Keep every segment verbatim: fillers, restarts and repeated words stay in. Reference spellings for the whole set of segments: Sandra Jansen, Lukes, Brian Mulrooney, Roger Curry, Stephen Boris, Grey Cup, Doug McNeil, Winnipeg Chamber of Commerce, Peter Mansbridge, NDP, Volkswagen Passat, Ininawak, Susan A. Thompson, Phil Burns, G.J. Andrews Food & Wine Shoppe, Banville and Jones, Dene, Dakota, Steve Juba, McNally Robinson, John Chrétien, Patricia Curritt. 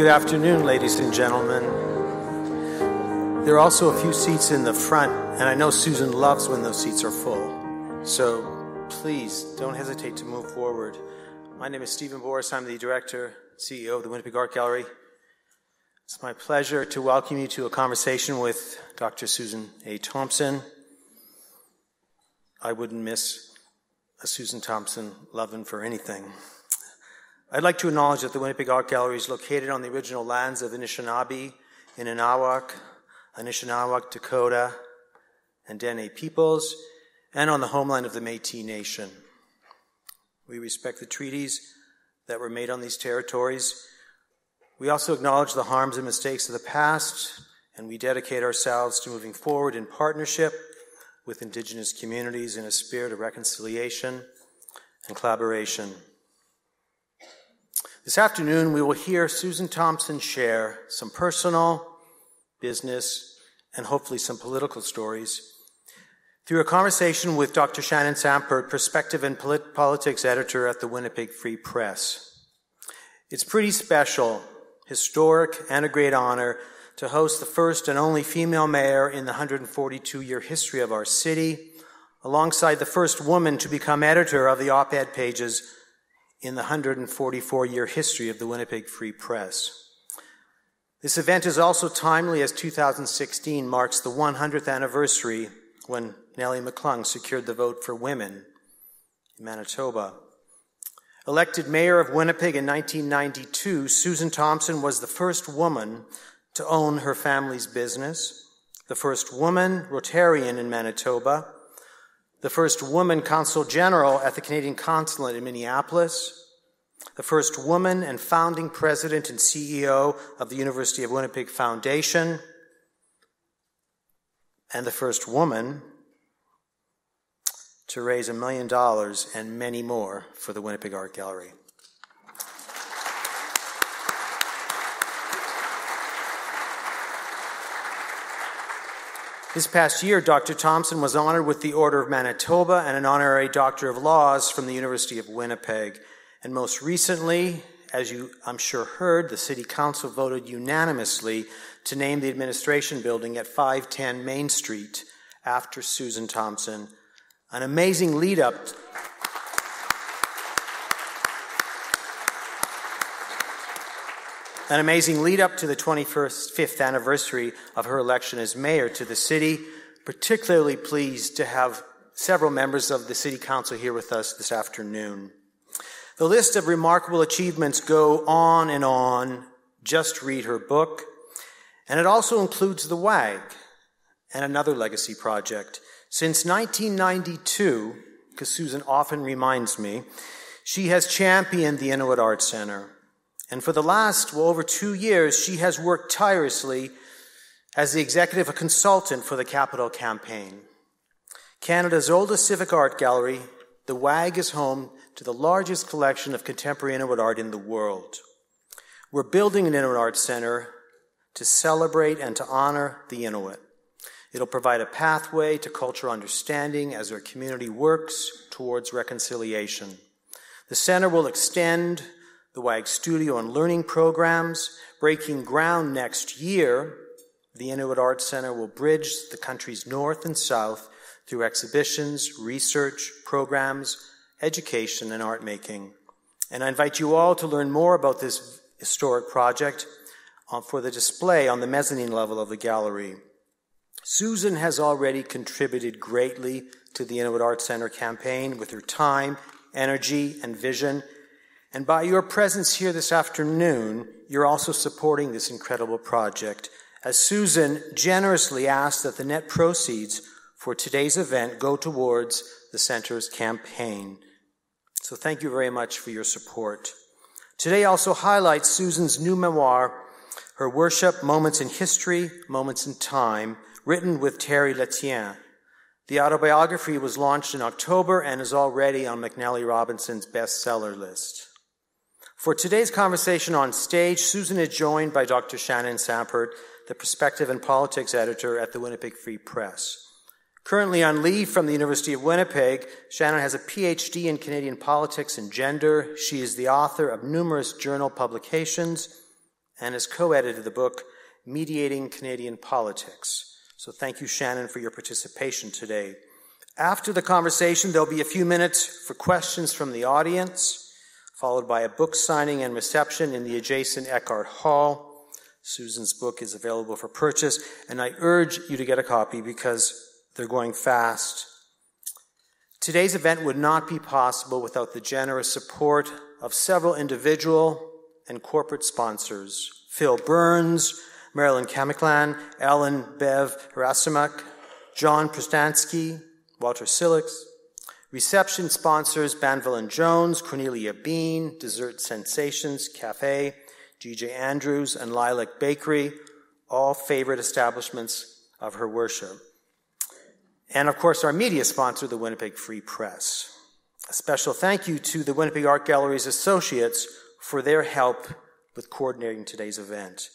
Good afternoon, ladies and gentlemen. There are also a few seats in the front, and I know Susan loves when those seats are full. So please don't hesitate to move forward. My name is Stephen Boris. I'm the director, C E O of the Winnipeg Art Gallery. It's my pleasure to welcome you to a conversation with Doctor Susan A. Thompson. I wouldn't miss a Susan Thompson lovin' for anything. I'd like to acknowledge that the Winnipeg Art Gallery is located on the original lands of Anishinaabe, Ininawak, Anishinawak, Dakota, and Dene peoples, and on the homeland of the Métis Nation. We respect the treaties that were made on these territories. We also acknowledge the harms and mistakes of the past, and we dedicate ourselves to moving forward in partnership with Indigenous communities in a spirit of reconciliation and collaboration. This afternoon, we will hear Susan Thompson share some personal, business, and hopefully some political stories through a conversation with Doctor Shannon Sampert, Perspective and Polit- Politics Editor at the Winnipeg Free Press. It's pretty special, historic, and a great honor to host the first and only female mayor in the one hundred forty-two year history of our city, alongside the first woman to become editor of the op-ed pages in the one hundred forty-four year history of the Winnipeg Free Press. This event is also timely as two thousand sixteen marks the one hundredth anniversary when Nellie McClung secured the vote for women in Manitoba. Elected mayor of Winnipeg in nineteen ninety-two, Susan Thompson was the first woman to own her family's business, the first woman Rotarian in Manitoba, the first woman consul general at the Canadian consulate in Minneapolis, the first woman and founding president and C E O of the University of Winnipeg Foundation, and the first woman to raise a million dollars and many more for the Winnipeg Art Gallery. This past year, Doctor Thompson was honored with the Order of Manitoba and an honorary Doctor of Laws from the University of Winnipeg. And most recently, as you, I'm sure, heard, the City Council voted unanimously to name the administration building at five ten Main Street after Susan Thompson. An amazing lead-up. An amazing lead-up to the twenty-fifth anniversary of her election as mayor to the city. Particularly pleased to have several members of the City Council here with us this afternoon. The list of remarkable achievements go on and on. Just read her book. And it also includes the WAG and another legacy project. Since nineteen ninety-two, because Susan often reminds me, she has championed the Inuit Arts Center. And for the last, well, over two years, she has worked tirelessly as the executive consultant for the Capital Campaign. Canada's oldest civic art gallery, the WAG is home to the largest collection of contemporary Inuit art in the world. We're building an Inuit Arts Center to celebrate and to honor the Inuit. It'll provide a pathway to cultural understanding as our community works towards reconciliation. The center will extend the WAG Studio and Learning Programs. Breaking ground next year, the Inuit Arts Center will bridge the country's north and south through exhibitions, research, programs, education, and art making. And I invite you all to learn more about this historic project for the display on the mezzanine level of the gallery. Susan has already contributed greatly to the Inuit Arts Center campaign with her time, energy, and vision. And by your presence here this afternoon, you're also supporting this incredible project, as Susan generously asked that the net proceeds for today's event go towards the center's campaign. So thank you very much for your support. Today also highlights Susan's new memoir, her worship, Moments in History, Moments in Time, written with Terry Letien. The autobiography was launched in October and is already on McNally Robinson's bestseller list. For today's conversation on stage, Susan is joined by Doctor Shannon Sampert, the Perspective and Politics Editor at the Winnipeg Free Press. Currently on leave from the University of Winnipeg, Shannon has a P H D in Canadian politics and gender. She is the author of numerous journal publications and has co-edited the book Mediating Canadian Politics. So thank you, Shannon, for your participation today. After the conversation, there'll be a few minutes for questions from the audience, followed by a book signing and reception in the adjacent Eckhart Hall. Susan's book is available for purchase, and I urge you to get a copy because they're going fast. Today's event would not be possible without the generous support of several individual and corporate sponsors: Phil Burns, Marilyn Camaclang, Ellen Bev Harasimak, John Prystanski, Walter Silicz. Reception sponsors: Banville and Jones, Cornelia Bean, Dessert Sensations Cafe, G J. Andrews, and Lilac Bakery, all favorite establishments of Her Worship. And of course, our media sponsor, the Winnipeg Free Press. A special thank you to the Winnipeg Art Gallery's associates for their help with coordinating today's event.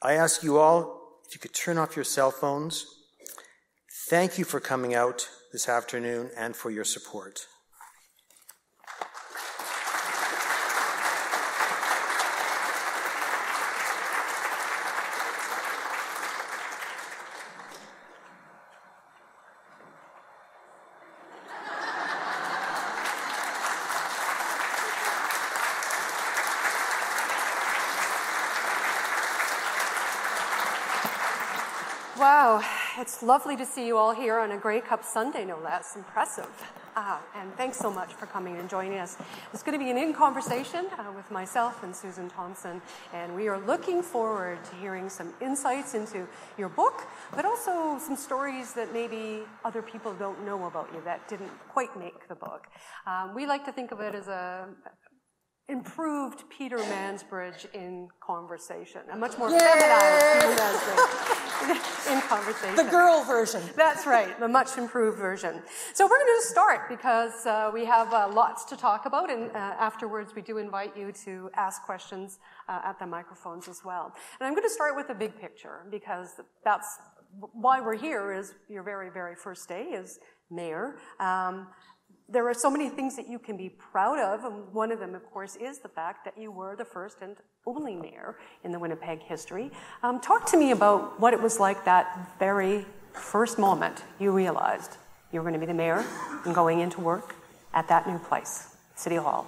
I ask you all, if you could turn off your cell phones. Thank you for coming out this afternoon and for your support. It's lovely to see you all here on a Grey Cup Sunday, no less. Impressive. Uh, and thanks so much for coming and joining us. It's going to be an in conversation uh, with myself and Susan Thompson, and we are looking forward to hearing some insights into your book, but also some stories that maybe other people don't know about you that didn't quite make the book. Um, we like to think of it as a improved Peter Mansbridge in conversation, a much more Yay! feminized Peter Mansbridge in conversation. The girl version. That's right, the much improved version. So we're going to start because uh, we have uh, lots to talk about, and uh, afterwards we do invite you to ask questions uh, at the microphones as well. And I'm going to start with the big picture because that's why we're here, is your very, very first day as mayor. Um, There are so many things that you can be proud of, and one of them, of course, is the fact that you were the first and only mayor in the Winnipeg history. Um, talk to me about what it was like that very first moment you realized you were going to be the mayor and going into work at that new place, City Hall.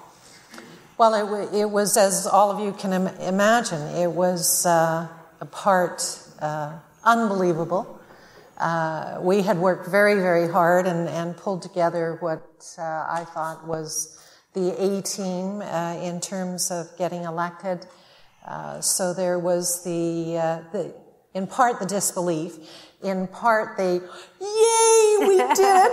Well, it, w it was, as all of you can im imagine, it was uh, a part uh, unbelievable. Uh, we had worked very, very hard and, and pulled together what uh, I thought was the A-team uh, in terms of getting elected. Uh, so there was the, uh, the, in part the disbelief, in part the, yay, we did!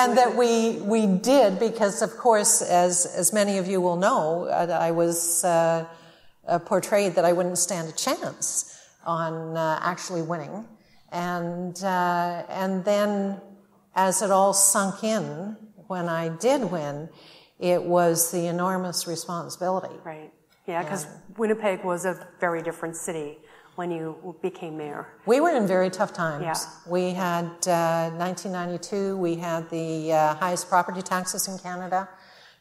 And that we we did, because of course, as, as many of you will know, I, I was uh, uh, portrayed that I wouldn't stand a chance on uh, actually winning. And uh, and then, as it all sunk in, when I did win, it was the enormous responsibility. Right. Yeah, because Winnipeg was a very different city when you became mayor. We were in very tough times. Yeah. We had uh, nineteen ninety-two. We had the uh, highest property taxes in Canada.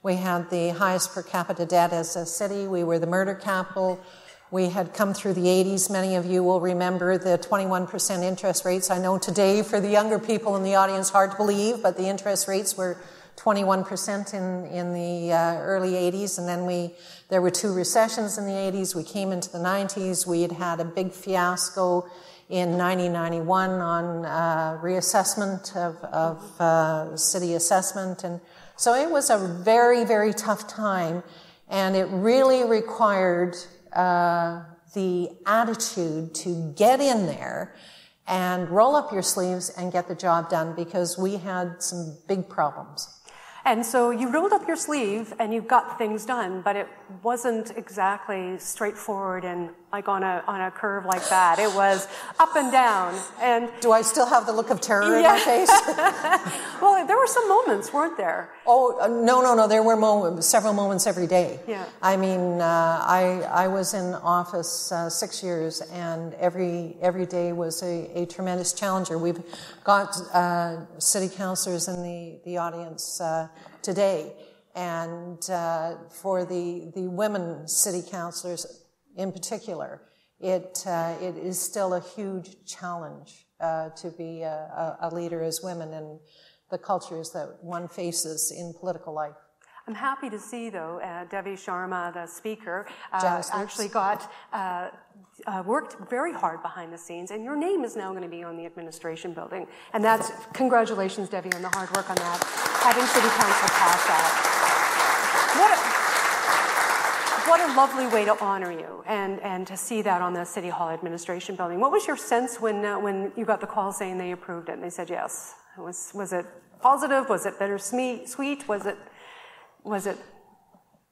We had the highest per capita debt as a city. We were the murder capital. We had come through the eighties. Many of you will remember the twenty-one percent interest rates. I know today, for the younger people in the audience, hard to believe, but the interest rates were twenty-one percent in, in the uh, early eighties. And then we, there were two recessions in the eighties. We came into the nineties. We had had a big fiasco in ninety ninety-one on uh, reassessment of, of uh, city assessment. And so it was a very, very tough time. And it really required Uh, the attitude to get in there and roll up your sleeves and get the job done, because we had some big problems. And so you rolled up your sleeve and you got things done, but it wasn't exactly straightforward and like on a, on a curve like that. It was up and down. And do I still have the look of terror yeah. in my face? Well, there were some moments, weren't there? Oh, no, no, no. There were moments, several moments every day. Yeah. I mean, uh, I, I was in office uh, six years and every, every day was a, a tremendous challenger. We've got uh, city councillors in the, the audience uh, today. And uh, for the, the women city councillors, in particular, it, uh, it is still a huge challenge uh, to be a, a leader as women in the cultures that one faces in political life. I'm happy to see, though, uh, Debbie Sharma, the speaker, uh, actually got uh, uh, worked very hard behind the scenes, and your name is now going to be on the administration building. And that's, congratulations, Debbie, on the hard work on that, having City Council pass that. What a lovely way to honor you, and, and to see that on the City Hall administration building. What was your sense when, uh, when you got the call saying they approved it and they said yes? Was, was it positive? Was it bittersweet? Was it... Was it?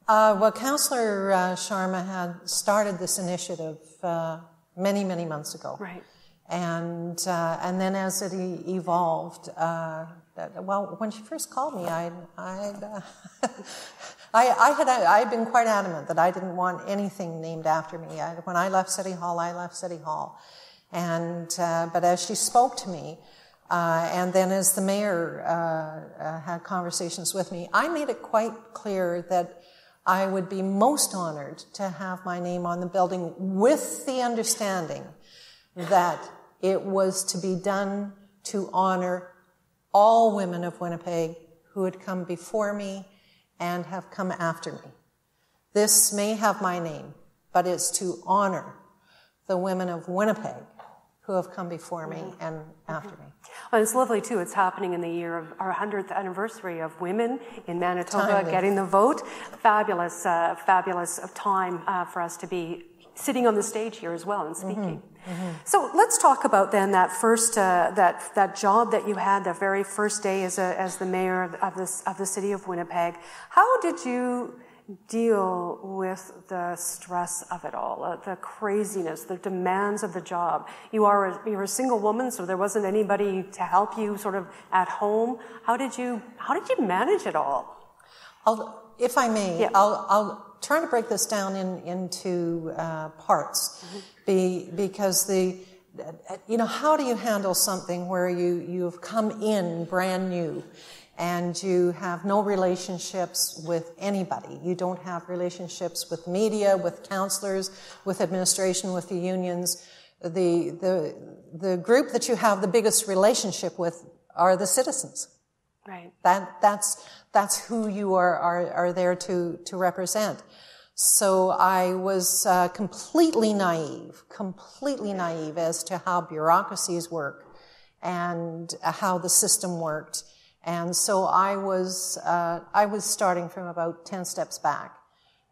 Uh, well, Councillor uh, Sharma had started this initiative uh, many, many months ago. Right. And, uh, and then as it e evolved, uh, that, well, when she first called me, I'd, I'd, uh, I, I had I had been quite adamant that I didn't want anything named after me. I, when I left City Hall, I left City Hall. And, uh, but as she spoke to me, Uh, and then as the mayor uh, uh, had conversations with me, I made it quite clear that I would be most honored to have my name on the building, with the understanding that it was to be done to honor all women of Winnipeg who had come before me and have come after me. This may have my name, but it's to honor the women of Winnipeg who have come before me and after me. Well, it's lovely, too. It's happening in the year of our hundredth anniversary of women in Manitoba Timely. Getting the vote. Fabulous, uh, fabulous time uh, for us to be sitting on the stage here as well and speaking. Mm-hmm. Mm-hmm. So let's talk about then that first, uh, that, that job that you had, the very first day as, a, as the mayor of, this, of the city of Winnipeg. How did you deal with the stress of it all, uh, the craziness, the demands of the job? You are a, you're a single woman, so there wasn't anybody to help you sort of at home. How did you, how did you manage it all? I'll, if I may, yeah. I'll, I'll try to break this down in, into uh, parts, mm-hmm. be, because the, you know, how do you handle something where you, you've come in brand new? And you have no relationships with anybody. You don't have relationships with media, with councillors, with administration, with the unions. The, the, the group that you have the biggest relationship with are the citizens. Right. That, that's, that's who you are, are, are there to, to represent. So I was uh, completely naive, completely naive as to how bureaucracies work and how the system worked. And so I was, uh, I was starting from about ten steps back.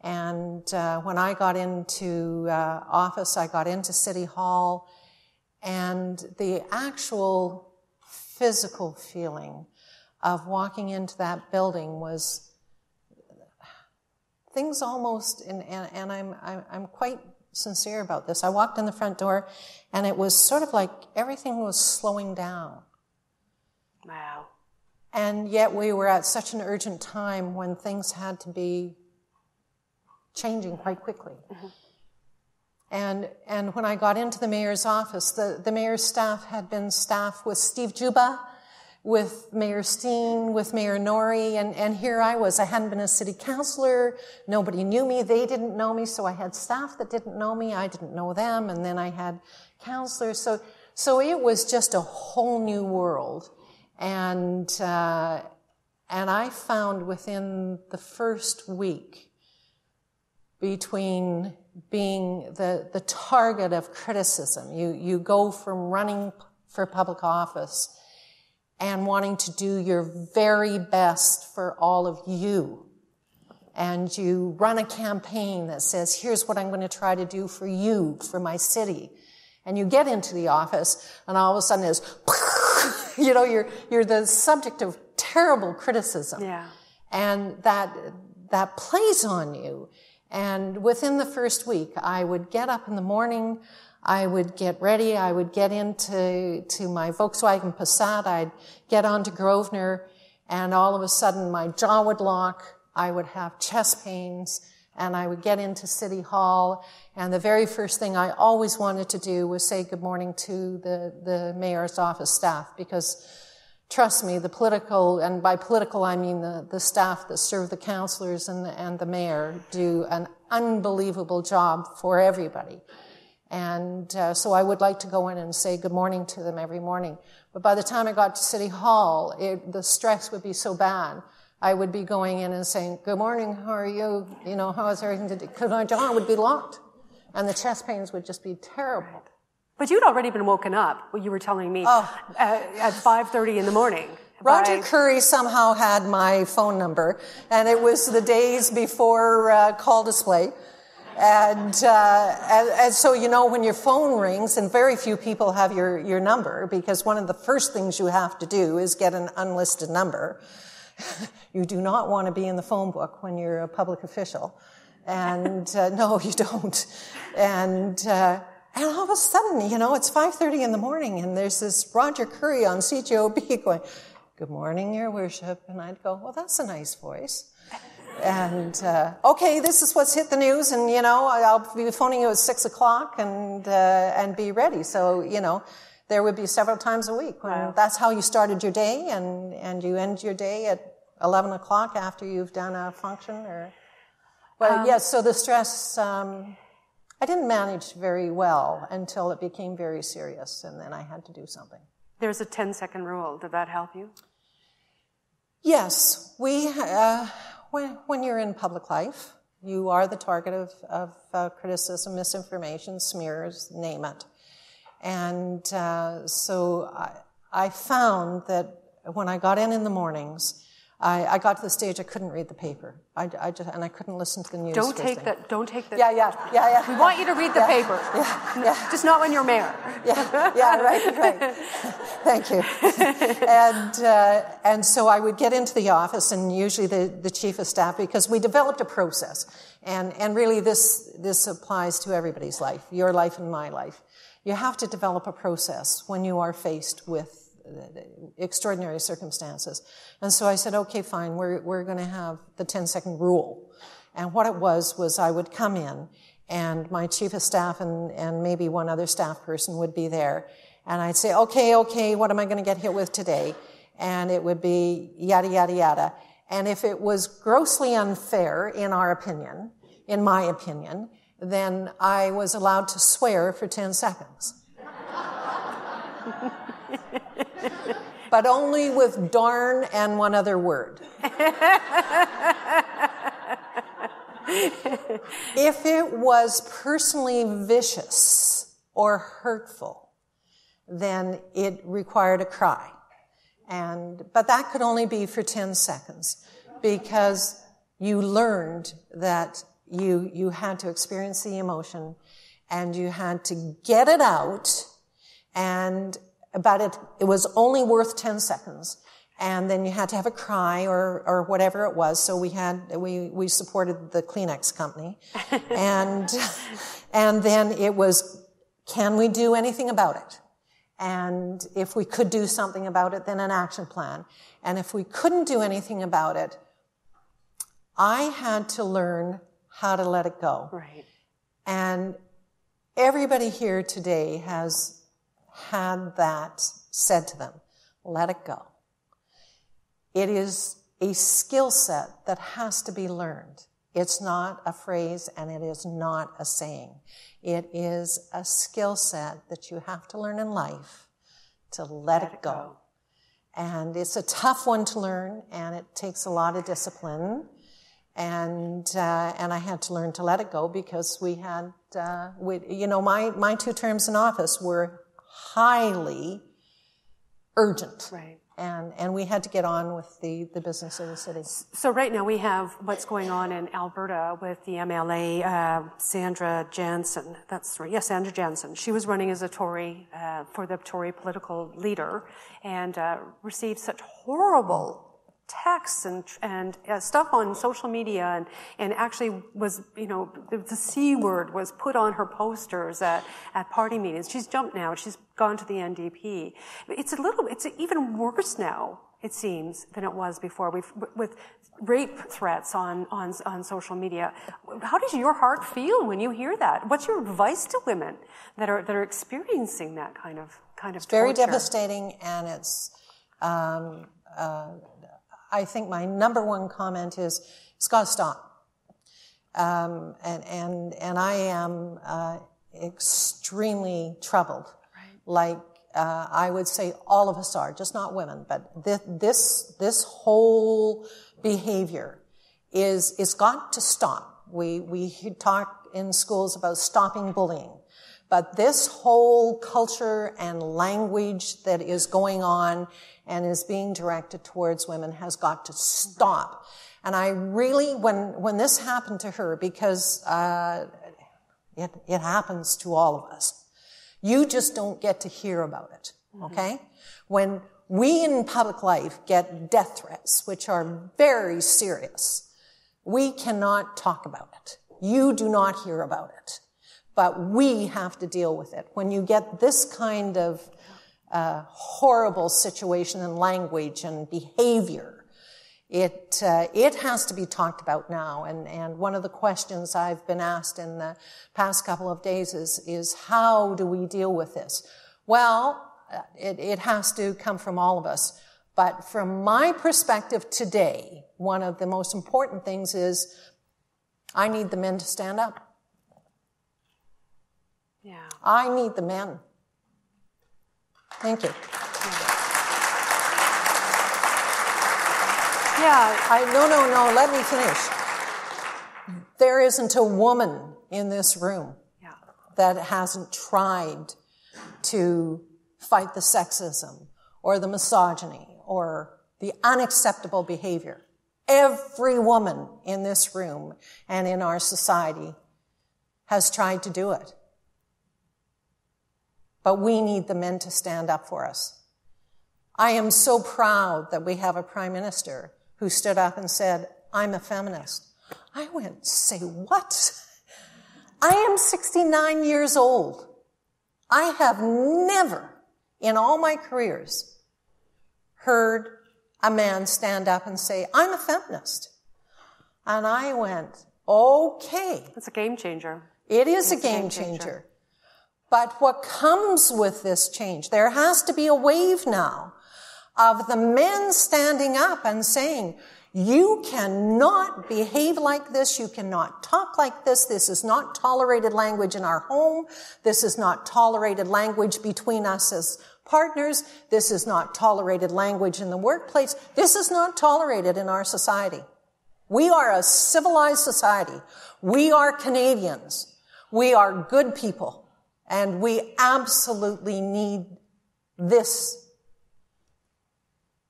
And uh, when I got into uh, office, I got into City Hall, and the actual physical feeling of walking into that building was things almost, and, and, and I'm, I'm, I'm quite sincere about this. I walked in the front door, and it was sort of like everything was slowing down. Wow. And yet we were at such an urgent time when things had to be changing quite quickly. Mm-hmm. And, and when I got into the mayor's office, the, the mayor's staff had been staffed with Steve Juba, with Mayor Steen, with Mayor Norrie, and, and here I was. I hadn't been a city councillor. Nobody knew me. They didn't know me, so I had staff that didn't know me. I didn't know them, and then I had councillors. So, so it was just a whole new world. And, uh, and I found within the first week, between being the, the target of criticism, you, you go from running for public office and wanting to do your very best for all of you. And you run a campaign that says, here's what I'm going to try to do for you, for my city. And you get into the office, and all of a sudden it's... You know, you're, you're the subject of terrible criticism. Yeah. And that, that plays on you. And within the first week, I would get up in the morning, I would get ready, I would get into, to my Volkswagen Passat, I'd get onto Grosvenor, and all of a sudden my jaw would lock, I would have chest pains, and I would get into City Hall, and the very first thing I always wanted to do was say good morning to the, the mayor's office staff, because trust me, the political, and by political I mean the, the staff that serve the councillors and the, and the mayor, do an unbelievable job for everybody. And uh, so I would like to go in and say good morning to them every morning. But by the time I got to City Hall, it, the stress would be so bad. I would be going in and saying, good morning, how are you? You know, how is everything today? Because my jaw would be locked. And the chest pains would just be terrible. But you'd already been woken up, you were telling me, oh. uh, at five thirty in the morning. Roger Curry somehow had my phone number, and it was the days before uh, call display. And, uh, and, and so, you know, when your phone rings, and very few people have your, your number, because one of the first things you have to do is get an unlisted number. You do not want to be in the phone book when you're a public official. And, uh, no, you don't. And, uh, and all of a sudden, you know, it's five thirty in the morning, and there's this Roger Curry on C J O B going, good morning, Your Worship. And I'd go, well, that's a nice voice. And, uh, okay, this is what's hit the news, and, you know, I'll be phoning you at six o'clock and, uh, and be ready. So, you know, there would be several times a week when wow. that's how you started your day, and, and you end your day at eleven o'clock after you've done a function or, well, um, yes, yeah, so the stress, um, I didn't manage very well until it became very serious, and then I had to do something. There's a ten second rule. Did that help you? Yes. We, uh, When, when you're in public life, you are the target of, of uh, criticism, misinformation, smears, name it. And uh, so I, I found that when I got in in the mornings, I, I got to the stage I couldn't read the paper. I, I just, and I couldn't listen to the news. Don't take that. Don't take that. Yeah, yeah, yeah, yeah. We want you to read the yeah, paper. Yeah, yeah. Just not when you're mayor. Yeah, yeah, right, right. Thank you. And uh, and so I would get into the office, and usually the the chief of staff, because we developed a process, and and really this this applies to everybody's life, your life and my life. You have to develop a process when you are faced with extraordinary circumstances. And so I said, okay, fine, we're, we're going to have the ten second rule. And what it was, was I would come in, and my chief of staff and, and maybe one other staff person would be there. And I'd say, okay, okay, what am I going to get hit with today? And it would be yada, yada, yada. And if it was grossly unfair, in our opinion, in my opinion, then I was allowed to swear for ten seconds. But only with darn and one other word. If it was personally vicious or hurtful, then it required a cry. And, but that could only be for ten seconds, because you learned that you, you had to experience the emotion, and you had to get it out, and But it, it was only worth ten seconds, and then you had to have a cry or, or whatever it was. So we had, we, we supported the Kleenex company, and, and then it was, can we do anything about it? And if we could do something about it, then an action plan. And if we couldn't do anything about it, I had to learn how to let it go. Right. And everybody here today has had that said to them, let it go. It is a skill set that has to be learned. It's not a phrase, and it is not a saying. It is a skill set that you have to learn in life, to let, let it go. go. And it's a tough one to learn, and it takes a lot of discipline. And uh, and I had to learn to let it go, because we had, uh, we, you know, my, my two terms in office were highly urgent. Right. And, and we had to get on with the, the business of the city. So right now we have what's going on in Alberta with the M L A, uh, Sandra Jansen. That's right. Yes, Sandra Jansen. She was running as a Tory, uh, for the Tory political leader, and uh, received such horrible texts and, and uh, stuff on social media, and, and actually was, you know, the, the C word was put on her posters at, at party meetings. She's jumped now. She's gone to the N D P. It's a little, it's even worse now, it seems, than it was before. We've, with rape threats on, on, on social media. How does your heart feel when you hear that? What's your advice to women that are, that are experiencing that kind of, kind of torture? It's very devastating, and it's, Um, uh, I think my number one comment is, it's got to stop. Um, and, and, and I am uh, extremely troubled. Right. Like uh, I would say all of us are, just not women, but this, this, this whole behavior is, it's got to stop. We, we talk in schools about stopping bullying. But this whole culture and language that is going on and is being directed towards women has got to stop. And I really, when when this happened to her, because uh, it, it happens to all of us, you just don't get to hear about it, okay? Mm-hmm. When we in public life get death threats, which are very serious, we cannot talk about it. You do not hear about it. But we have to deal with it. When you get this kind of uh, horrible situation and language and behavior, it uh, it has to be talked about now. And and one of the questions I've been asked in the past couple of days is is how do we deal with this? Well, it it has to come from all of us. But from my perspective today, one of the most important things is I need the men to stand up. Yeah. I need the men. Thank you. Yeah. yeah, I no, no, no, let me finish. There isn't a woman in this room yeah. that hasn't tried to fight the sexism or the misogyny or the unacceptable behavior. Every woman in this room and in our society has tried to do it. But we need the men to stand up for us. I am so proud that we have a prime minister who stood up and said, I'm a feminist. I went, say what? I am sixty-nine years old. I have never in all my careers heard a man stand up and say, I'm a feminist. And I went, okay. It's a game changer. It is it's a game, game changer. changer. But what comes with this change, there has to be a wave now of the men standing up and saying, you cannot behave like this, you cannot talk like this, this is not tolerated language in our home, this is not tolerated language between us as partners, this is not tolerated language in the workplace, this is not tolerated in our society. We are a civilized society. We are Canadians. We are good people. And we absolutely need this.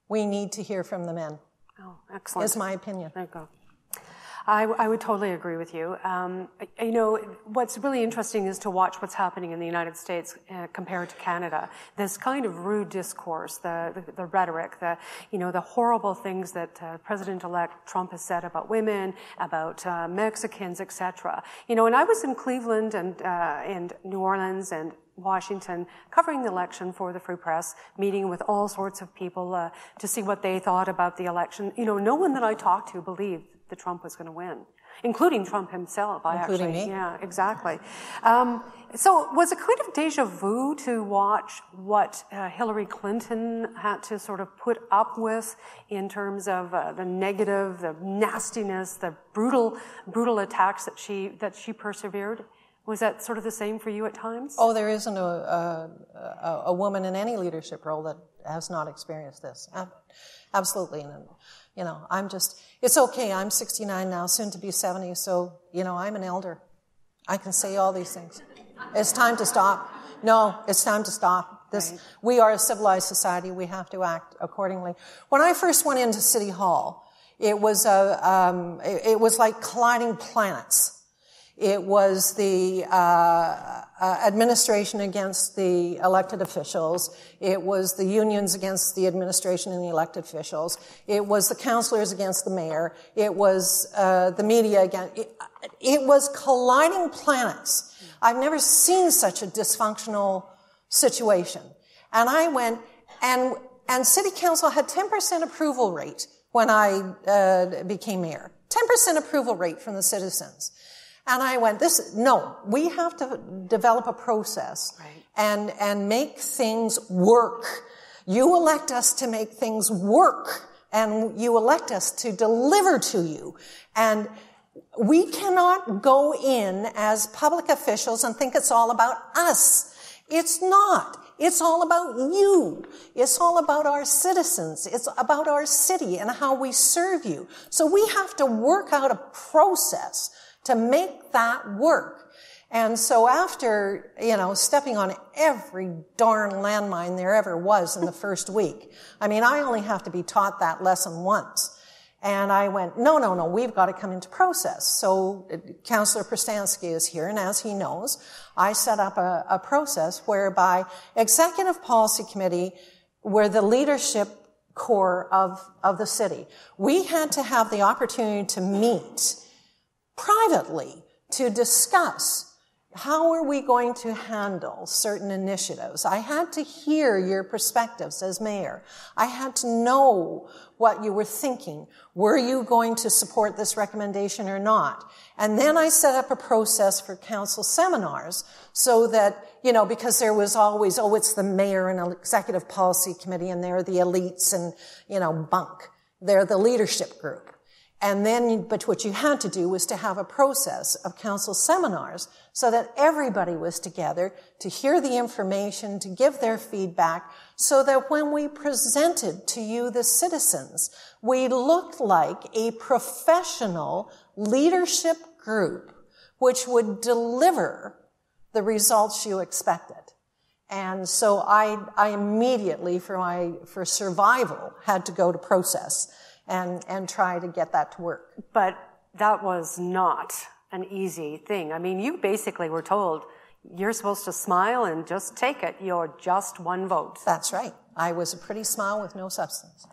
We need to hear from the men. Oh, excellent. Is my opinion. There you go. I, I would totally agree with you. Um, you know, what's really interesting is to watch what's happening in the United States uh, compared to Canada. This kind of rude discourse, the, the, the rhetoric, the, you know, the horrible things that uh, President-elect Trump has said about women, about uh, Mexicans, et cetera. You know, and I was in Cleveland and, uh, and New Orleans and Washington, covering the election for the Free Press, meeting with all sorts of people uh, to see what they thought about the election. You know, no one that I talked to believed that Trump was going to win, including Trump himself. I including actually, me. Yeah, exactly. Um, so was it kind of deja vu to watch what uh, Hillary Clinton had to sort of put up with in terms of uh, the negative, the nastiness, the brutal, brutal attacks that she that she persevered? Was that sort of the same for you at times? Oh, there isn't a, a, a, a woman in any leadership role that has not experienced this. Absolutely. And, you know, I'm just, it's okay. I'm sixty-nine now, soon to be seventy. So, you know, I'm an elder. I can say all these things. It's time to stop. No, it's time to stop. This, right. We are a civilized society. We have to act accordingly. When I first went into City Hall, it was a, um, it, it was like colliding planets. It was the uh, uh, administration against the elected officials. It was the unions against the administration and the elected officials. It was the councillors against the mayor. It was uh, the media against... It, it was colliding planets. I've never seen such a dysfunctional situation. And I went... And, and City Council had ten percent approval rate when I uh, became mayor. ten percent approval rate from the citizens. And I went, this, no, we have to develop a process right. and, and make things work. You elect us to make things work, and you elect us to deliver to you. And we cannot go in as public officials and think it's all about us. It's not. It's all about you. It's all about our citizens. It's about our city and how we serve you. So we have to work out a process to make that work. And so after, you know, stepping on every darn landmine there ever was in the first week, I mean, I only have to be taught that lesson once. And I went, no, no, no, we've got to come into process. So uh, Councillor Prystanski is here, and as he knows, I set up a, a process whereby Executive Policy Committee were the leadership core of, of the city. We had to have the opportunity to meet privately to discuss how are we going to handle certain initiatives. I had to hear your perspectives as mayor. I had to know what you were thinking. Were you going to support this recommendation or not? And then I set up a process for council seminars so that, you know, because there was always, oh, it's the mayor and executive policy committee and they're the elites and, you know, bunk. They're the leadership group. And then, but what you had to do was to have a process of council seminars so that everybody was together to hear the information, to give their feedback, so that when we presented to you, the citizens, we looked like a professional leadership group which would deliver the results you expected. And so I, I immediately, for my, for survival, had to go to process. And, and try to get that to work. But that was not an easy thing. I mean, you basically were told you're supposed to smile and just take it. You're just one vote. That's right. I was a pretty smile with no substance.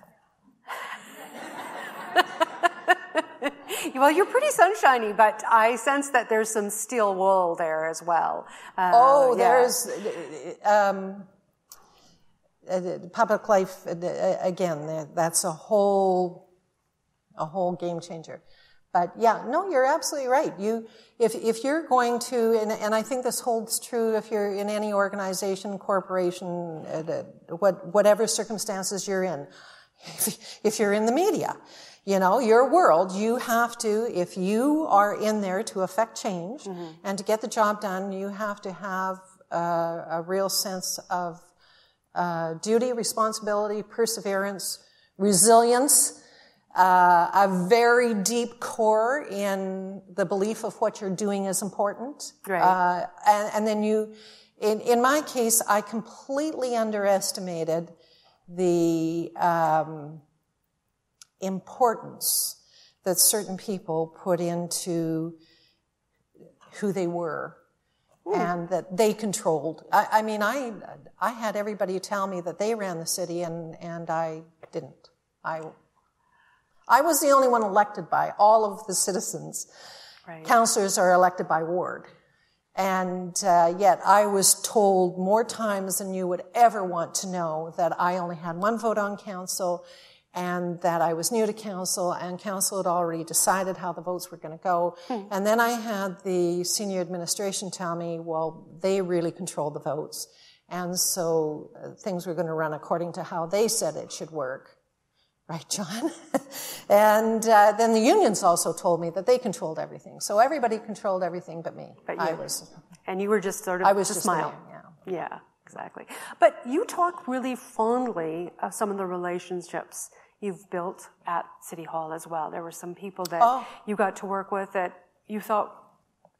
Well, you're pretty sunshiny, but I sense that there's some steel wool there as well. Uh, oh, yeah. There's... Um, public life, again, that's a whole... a whole game changer. But yeah, no, you're absolutely right. You, if, if you're going to, and, and I think this holds true if you're in any organization, corporation, uh, what, whatever circumstances you're in. If, if you're in the media, you know, your world, you have to, if you are in there to affect change mm-hmm. and to get the job done, you have to have a, a real sense of uh, duty, responsibility, perseverance, resilience, Uh, a very deep core in the belief of what you're doing is important. Right. Uh, and, and then you, in, in my case, I completely underestimated the um, importance that certain people put into who they were. Ooh. And that they controlled. I, I mean, I, I had everybody tell me that they ran the city, and, and I didn't. I... I was the only one elected by all of the citizens. Right. Councillors are elected by ward. And uh, yet I was told more times than you would ever want to know that I only had one vote on council and that I was new to council, and council had already decided how the votes were going to go. Hmm. And then I had the senior administration tell me, well, they really control the votes. And so uh, things were going to run according to how they said it should work. Right, John? And uh, then the unions also told me that they controlled everything. So everybody controlled everything but me. But you, I was, and you were just sort of I was just smiling. Yeah. yeah, exactly. But you talk really fondly of some of the relationships you've built at City Hall as well. There were some people that oh. you got to work with that you thought,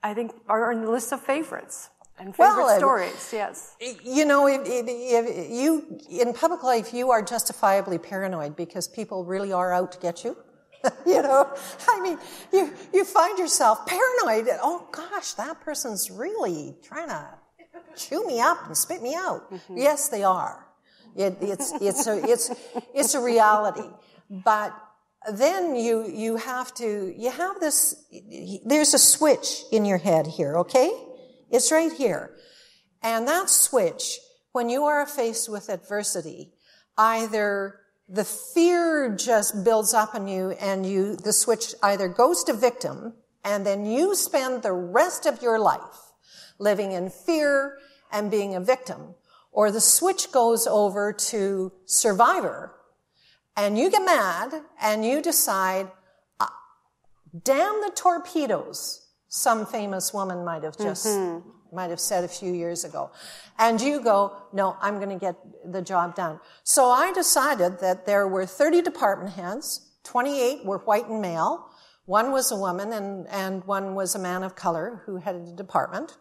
I think, are on the list of favorites. And favorite well, stories, yes. You know, if, if, if you in public life, you are justifiably paranoid because people really are out to get you. You know, I mean, you you find yourself paranoid. Oh gosh, that person's really trying to chew me up and spit me out. Mm-hmm. Yes, they are. It, it's it's a it's it's a reality, but. Then you, you have to, you have this, there's a switch in your head here, okay? It's right here. And that switch, when you are faced with adversity, either the fear just builds up in you and you, the switch either goes to victim, and then you spend the rest of your life living in fear and being a victim, or the switch goes over to Survivor, and you get mad and you decide, damn the torpedoes, some famous woman might have just mm-hmm. might have said a few years ago. And you go, no, I'm going to get the job done. So I decided that there were thirty department heads, twenty-eight were white and male, one was a woman, and, and one was a man of color who headed the department.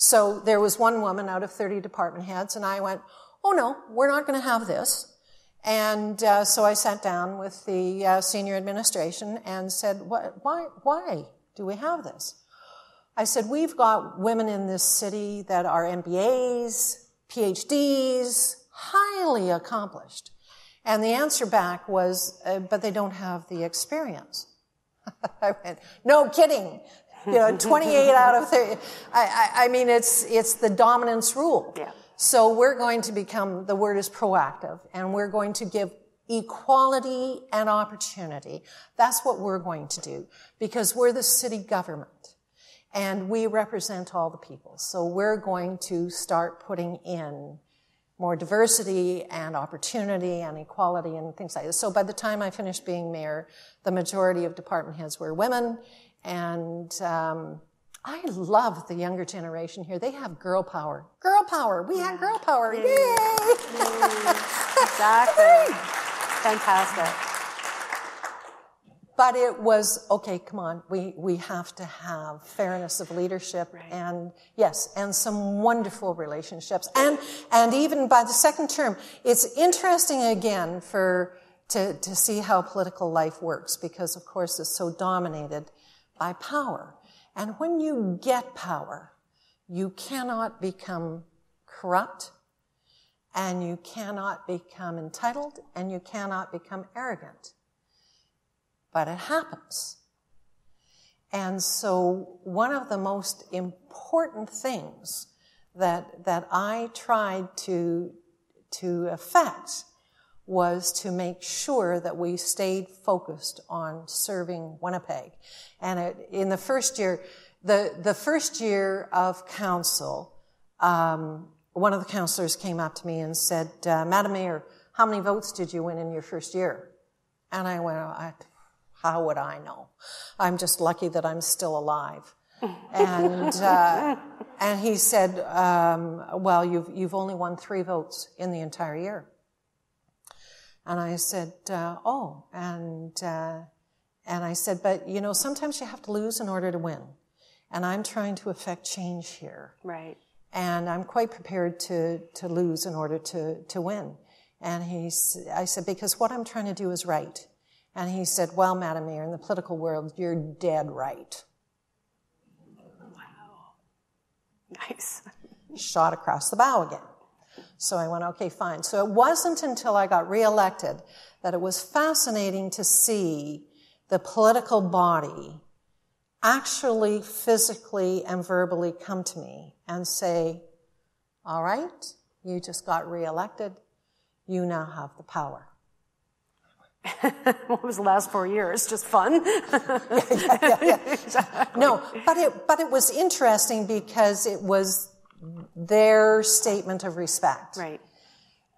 So there was one woman out of thirty department heads, and I went, oh no, we're not going to have this. And uh, so I sat down with the uh, senior administration and said, what, why, why do we have this? I said, we've got women in this city that are M B As, P H Ds, highly accomplished. And the answer back was, uh, but they don't have the experience. I went, no kidding. You know, twenty-eight out of thirty. I, I, I mean, it's, it's the dominance rule. Yeah. So we're going to become, the word is proactive, and we're going to give equality and opportunity. That's what we're going to do, because we're the city government. And we represent all the people. So we're going to start putting in more diversity and opportunity and equality and things like this. So by the time I finished being mayor, the majority of department heads were women. And um, I love the younger generation here. They have girl power. Girl power. We yeah. have girl power. Yay! Yay. Yay. Exactly. Fantastic. But it was, okay, come on, we, we have to have fairness of leadership right. and, yes, and some wonderful relationships. And, and even by the second term, it's interesting again for, to, to see how political life works, because of course it's so dominated by power. And when you get power, you cannot become corrupt, and you cannot become entitled, and you cannot become arrogant. But it happens. And so one of the most important things that, that I tried to, to affect was to make sure that we stayed focused on serving Winnipeg. And it, in the first year, the, the first year of council, um, one of the councillors came up to me and said, uh, Madam Mayor, how many votes did you win in your first year? And I went, oh, I... how would I know? I'm just lucky that I'm still alive. And uh, and he said, um, well, you've, you've only won three votes in the entire year. And I said, uh, oh, and, uh, and I said, but, you know, sometimes you have to lose in order to win. And I'm trying to affect change here. Right. And I'm quite prepared to, to lose in order to, to win. And he, I said, because what I'm trying to do is right. And he said, well, Madam Mayor, in the political world, you're dead right. Wow. Nice. Shot across the bow again. So I went, okay, fine. So it wasn't until I got reelected that it was fascinating to see the political body actually physically and verbally come to me and say, all right, you just got reelected. You now have the power. What was the last four years? Just fun. yeah, yeah, yeah, yeah. Exactly. No, but it but it was interesting because it was their statement of respect, right?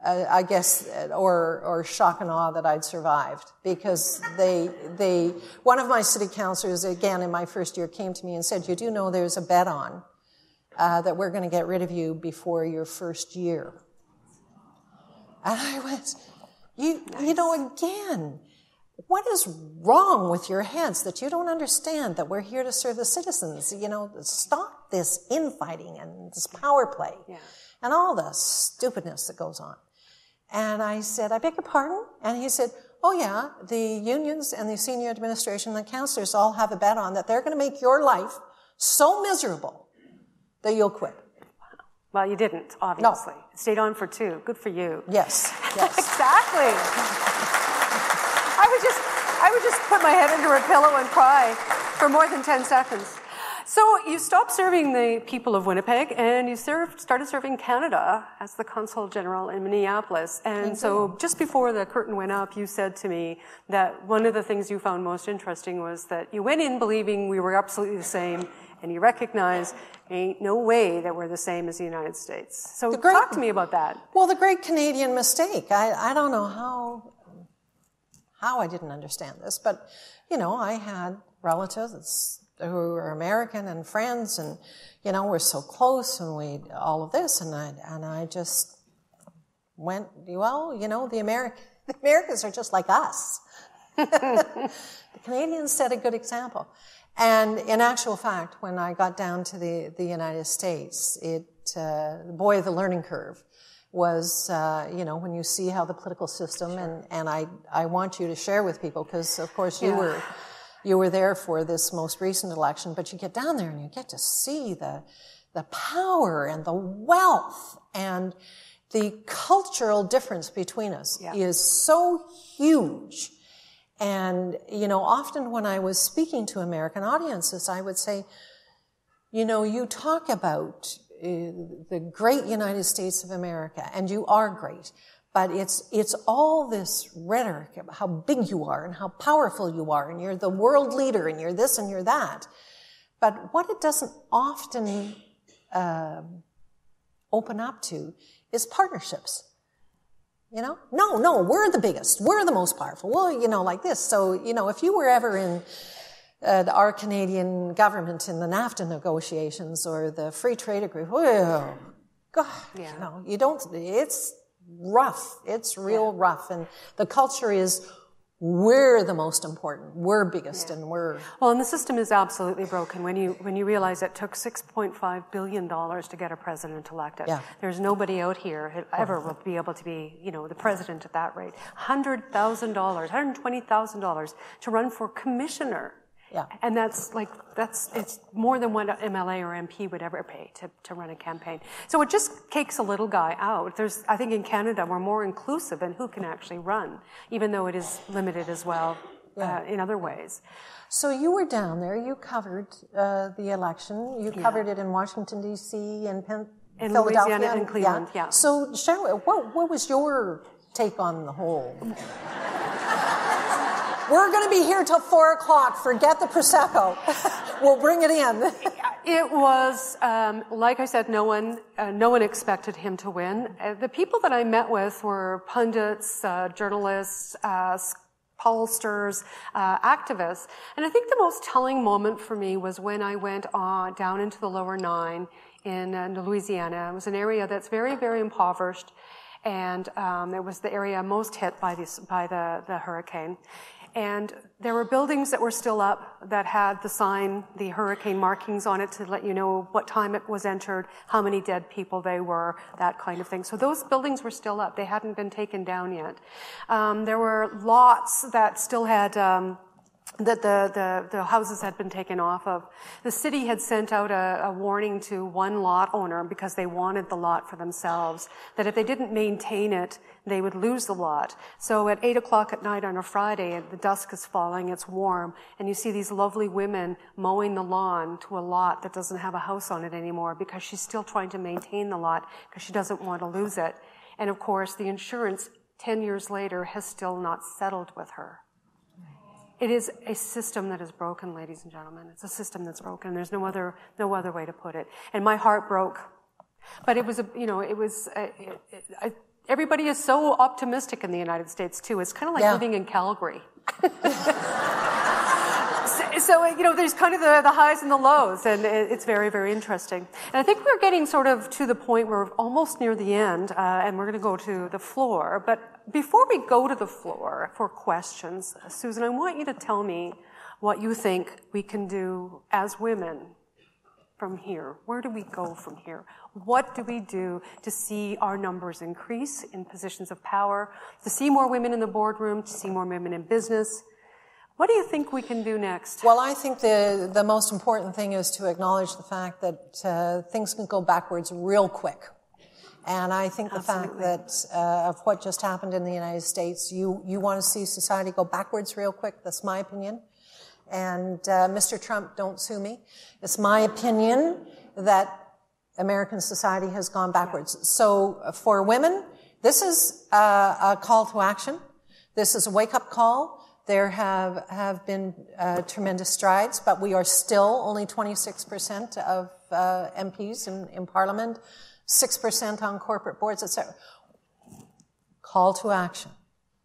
Uh, I guess, or or shock and awe that I'd survived, because they they one of my city councillors again in my first year came to me and said, "You do know there's a bet on uh, that we're going to get rid of you before your first year," and I went. You, you know, again, what is wrong with your heads that you don't understand that we're here to serve the citizens? You know, stop this infighting and this power play yeah. and all the stupidness that goes on. And I said, I beg your pardon? And he said, oh yeah, the unions and the senior administration and the councillors all have a bet on that they're going to make your life so miserable that you'll quit. Well, you didn't, obviously. No. Stayed on for two. Good for you. Yes. Yes. Exactly. I would just, I would just put my head under a pillow and cry for more than ten seconds. So you stopped serving the people of Winnipeg, and you served, started serving Canada as the Consul General in Minneapolis. And so just before the curtain went up, you said to me that one of the things you found most interesting was that you went in believing we were absolutely the same, and you recognize ain't no way that we're the same as the United States. So great, talk to me about that. Well, the great Canadian mistake. I, I don't know how, how I didn't understand this, but, you know, I had relatives who were American and friends, and, you know, we're so close, and we, all of this, and I, and I just went, well, you know, the, Ameri the Americans are just like us. The Canadians set a good example. And in actual fact, when I got down to the, the United States, it, uh, boy, the learning curve was, uh, you know, when you see how the political system, sure. and, and I, I want you to share with people, because, of course, you yeah. were... You were there for this most recent election, but you get down there and you get to see the, the power and the wealth, and the cultural difference between us yeah. is so huge. And, you know, often when I was speaking to American audiences, I would say, you know, you talk about uh, the great United States of America, and you are great. But it's, it's all this rhetoric about how big you are and how powerful you are, and you're the world leader, and you're this and you're that. But what it doesn't often uh, open up to is partnerships. You know, no, no, we're the biggest. We're the most powerful. Well, you know, like this. So, you know, if you were ever in uh, our Canadian government in the NAFTA negotiations or the free trade agreement, well, God, yeah. you know, you don't, it's, rough. It's real yeah. rough. And the culture is we're the most important. We're biggest yeah. and we're... Well, and the system is absolutely broken when you when you realize it took six point five billion dollars to get a president elected. Yeah. There's nobody out here who ever will be able to be, you know, the president at that rate. one hundred thousand dollars, one hundred twenty thousand dollars to run for commissioner. Yeah. And that's like, that's, it's more than what M L A or M P would ever pay to, to run a campaign. So it just takes a little guy out. There's, I think in Canada, we're more inclusive in who can actually run, even though it is limited as well yeah. uh, in other ways. So you were down there, you covered uh, the election, you yeah. covered it in Washington, D C, and Pen in Philadelphia. Louisiana and Cleveland, yeah. yeah. So Cheryl, what, what was your take on the whole? We're going to be here till four o'clock. Forget the Prosecco. We'll bring it in. It was, um, like I said, no one, uh, no one expected him to win. Uh, the people that I met with were pundits, uh, journalists, uh, pollsters, uh, activists. And I think the most telling moment for me was when I went on down into the Lower Nine in uh, Louisiana. It was an area that's very, very impoverished. And, um, it was the area most hit by this, by the, the hurricane. And there were buildings that were still up that had the sign, the hurricane markings on it to let you know what time it was entered, how many dead people they were, that kind of thing. So those buildings were still up. They hadn't been taken down yet. Um, there were lots that still had... Um, that the, the, the houses had been taken off of. The city had sent out a, a warning to one lot owner because they wanted the lot for themselves, that if they didn't maintain it, they would lose the lot. So at eight o'clock at night on a Friday, the dusk is falling, it's warm, and you see these lovely women mowing the lawn to a lot that doesn't have a house on it anymore because she's still trying to maintain the lot because she doesn't want to lose it. And of course, the insurance ten years later has still not settled with her. It is a system that is broken, ladies and gentlemen. It's a system that's broken. There's no other, no other way to put it. And my heart broke. But it was, a, you know, it was, a, it, it, I, everybody is so optimistic in the United States, too. It's kind of like yeah. living in Calgary. so, so, you know, there's kind of the, the highs and the lows, and it, it's very, very interesting. And I think we're getting sort of to the point where we're almost near the end, uh, and we're going to go to the floor. But before we go to the floor for questions, Susan, I want you to tell me what you think we can do as women from here. Where do we go from here? What do we do to see our numbers increase in positions of power, to see more women in the boardroom, to see more women in business? What do you think we can do next? Well, I think the, the most important thing is to acknowledge the fact that uh, things can go backwards real quick. And I think the Absolutely. fact that uh, of what just happened in the United States, you, you want to see society go backwards real quick. That's my opinion. And uh, Mister Trump, don't sue me. It's my opinion that American society has gone backwards. So uh, for women, this is uh, a call to action. This is a wake-up call. There have, have been uh, tremendous strides, but we are still only twenty-six percent of uh, M Ps in, in Parliament, six percent on corporate boards, et cetera. Call to action.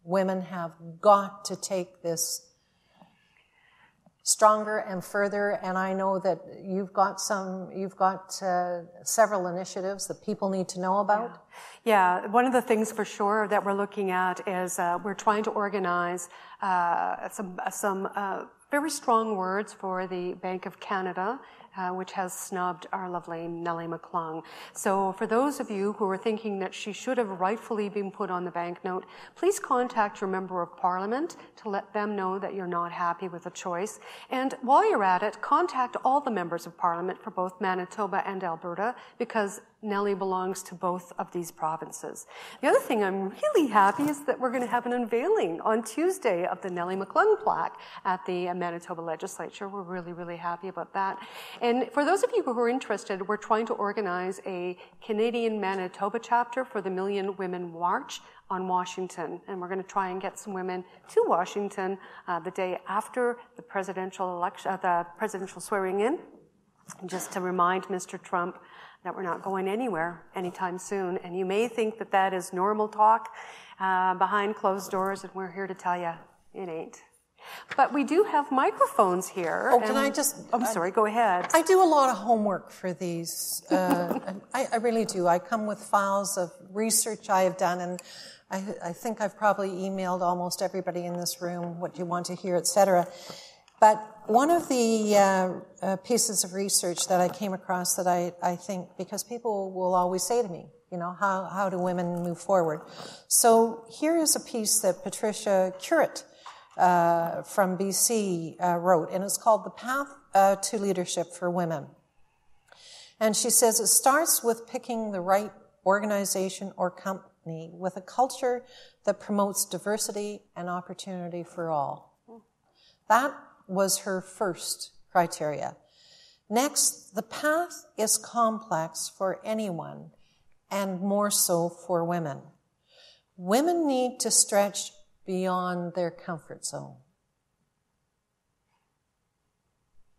Women have got to take this stronger and further, and I know that you've got some, you've got uh, several initiatives that people need to know about. Yeah. yeah, one of the things for sure that we're looking at is uh, we're trying to organize uh, some, some uh, very strong words for the Bank of Canada, Uh, which has snubbed our lovely Nellie McClung. So for those of you who are thinking that she should have rightfully been put on the banknote, please contact your Member of Parliament to let them know that you're not happy with the choice. And while you're at it, contact all the Members of Parliament for both Manitoba and Alberta, because Nellie belongs to both of these provinces. The other thing I'm really happy is that we're going to have an unveiling on Tuesday of the Nellie McClung plaque at the Manitoba Legislature. We're really, really happy about that. And for those of you who are interested, we're trying to organize a Canadian Manitoba chapter for the Million Women March on Washington, and we're going to try and get some women to Washington uh, the day after the presidential election, uh, the presidential swearing-in, just to remind Mister Trump that we're not going anywhere anytime soon. And you may think that that is normal talk uh, behind closed doors, and we're here to tell you it ain't. But we do have microphones here. Oh, can I just... I'm I, sorry, go ahead. I do a lot of homework for these. Uh, I, I really do. I come with files of research I have done, and I, I think I've probably emailed almost everybody in this room what you want to hear, et cetera. But one of the uh, uh, pieces of research that I came across that I, I think, because people will always say to me, you know, how, how do women move forward? So here is a piece that Patricia Curritt Uh, from B C uh, wrote, and it's called The Path uh, to Leadership for Women. And she says, it starts with picking the right organization or company with a culture that promotes diversity and opportunity for all. That was her first criteria. Next, the path is complex for anyone, and more so for women. Women need to stretch beyond their comfort zone.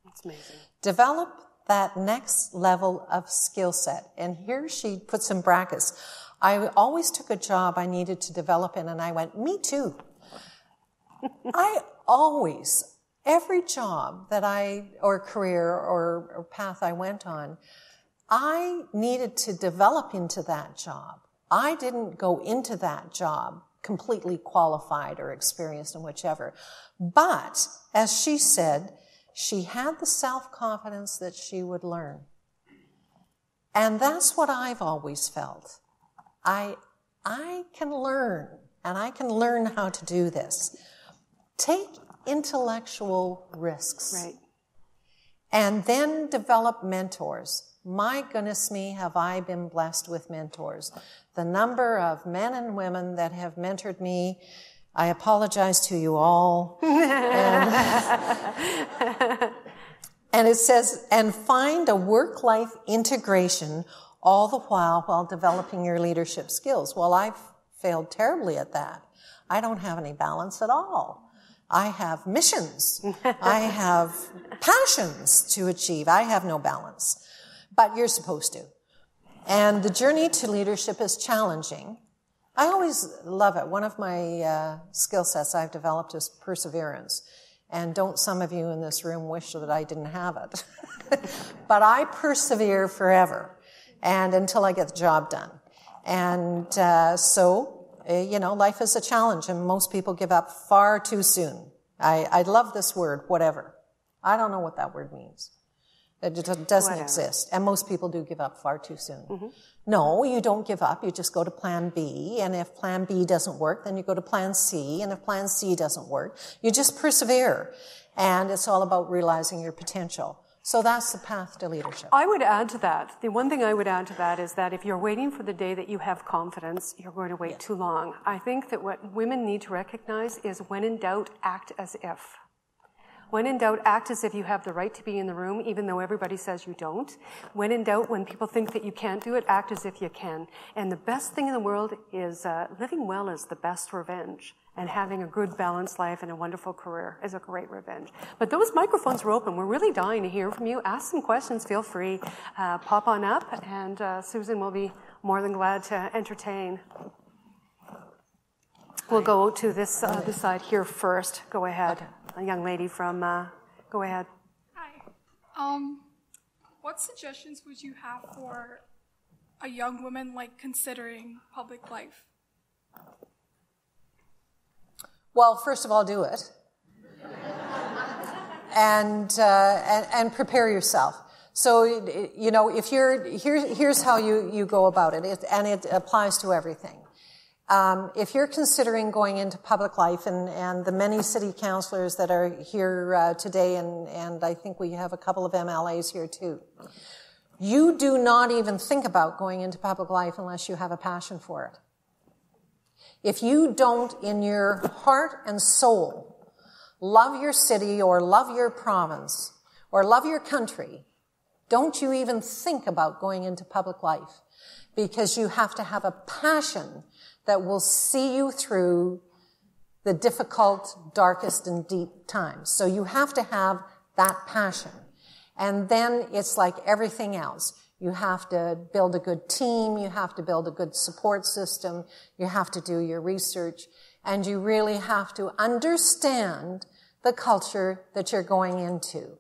That's amazing. Develop that next level of skill set. And here she puts in brackets, I always took a job I needed to develop in, and I went, me too. I always, every job that I, or career or, or path I went on, I needed to develop into that job. I didn't go into that job completely qualified or experienced in whichever. But, as she said, she had the self-confidence that she would learn. And that's what I've always felt. I, I can learn, and I can learn how to do this. Take intellectual risks. Right. And then develop mentors. My goodness me, have I been blessed with mentors. The number of men and women that have mentored me, I apologize to you all. and, and it says, and find a work-life integration all the while while developing your leadership skills. Well, I've failed terribly at that. I don't have any balance at all. I have missions. I have passions to achieve. I have no balance. But you're supposed to. And the journey to leadership is challenging. I always love it. One of my uh, skill sets I've developed is perseverance. And don't some of you in this room wish that I didn't have it? But I persevere forever, and until I get the job done. And uh, so, uh, you know, life is a challenge, and most people give up far too soon. I, I love this word, whatever. I don't know what that word means. It doesn't Whatever. exist, and most people do give up far too soon. Mm-hmm. No, you don't give up. You just go to plan B, and if plan B doesn't work, then you go to plan C, and if plan C doesn't work, you just persevere. And it's all about realizing your potential. So that's the path to leadership. I would add to that. The one thing I would add to that is that if you're waiting for the day that you have confidence, you're going to wait yes. too long. I think that what women need to recognize is when in doubt, act as if. When in doubt, act as if you have the right to be in the room, even though everybody says you don't. When in doubt, when people think that you can't do it, act as if you can. And the best thing in the world is uh, living well is the best revenge, and having a good, balanced life and a wonderful career is a great revenge. But those microphones are open. We're really dying to hear from you. Ask some questions. Feel free. Uh, pop on up, and uh, Susan will be more than glad to entertain. We'll go to this, uh, this side here first. Go ahead. A young lady from, uh, go ahead. Hi. Um, what suggestions would you have for a young woman like considering public life? Well, first of all, do it. and, uh, and, and prepare yourself. So, you know, if you're, here, here's how you, you go about it, it, and it applies to everything. Um, if you're considering going into public life, and, and the many city councilors that are here uh, today, and, and I think we have a couple of M L As here too, you do not even think about going into public life unless you have a passion for it. If you don't, in your heart and soul, love your city or love your province or love your country, don't you even think about going into public life, because you have to have a passion that will see you through the difficult, darkest, and deep times. So you have to have that passion. And then it's like everything else. You have to build a good team, you have to build a good support system, you have to do your research, and you really have to understand the culture that you're going into.